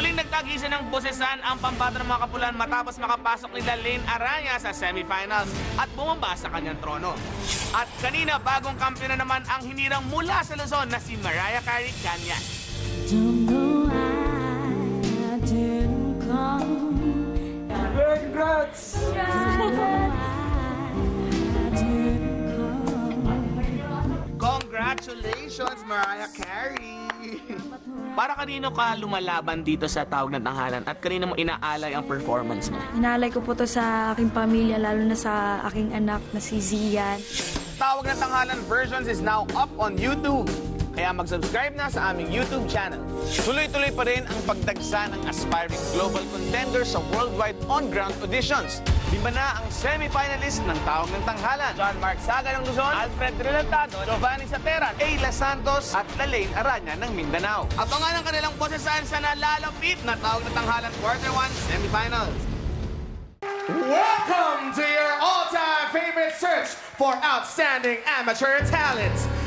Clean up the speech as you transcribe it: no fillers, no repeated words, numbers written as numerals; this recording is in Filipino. Muling nagtagisan ng bosesan ang pambato ng mga Kapulan matapos makapasok ni Lalaine Aranya sa semifinals at bumaba sa kanyang trono. At kanina, bagong kampiyon na naman ang hinirang mula sa Luzon na si Mariah Carey Cañas. Congrats! Congratulations, Mariah Carey! Para kanino ka lumalaban dito sa Tawag ng Tanghalan at kanino mo inaalay ang performance mo? Inaalay ko po to sa aking pamilya, lalo na sa aking anak na si Zian. Tawag ng Tanghalan versions is now up on YouTube. Kaya mag-subscribe na sa aming YouTube channel. Tuloy-tuloy pa rin ang pagdagsa ng aspiring global contenders sa worldwide on-ground auditions. Lima na ang semi-finalist ng Tawag ng Tanghalan. John Mark Saga ng Luzon, Alfred Rolantano, Giovanni Sateran, A. La Santos at Lalaine Aranya ng Mindanao. Abangan ang kanilang posesan sa nalalapit na Tawag ng Tanghalan Quarter 1 Semifinals. Welcome to your all-time favorite search for outstanding amateur talents.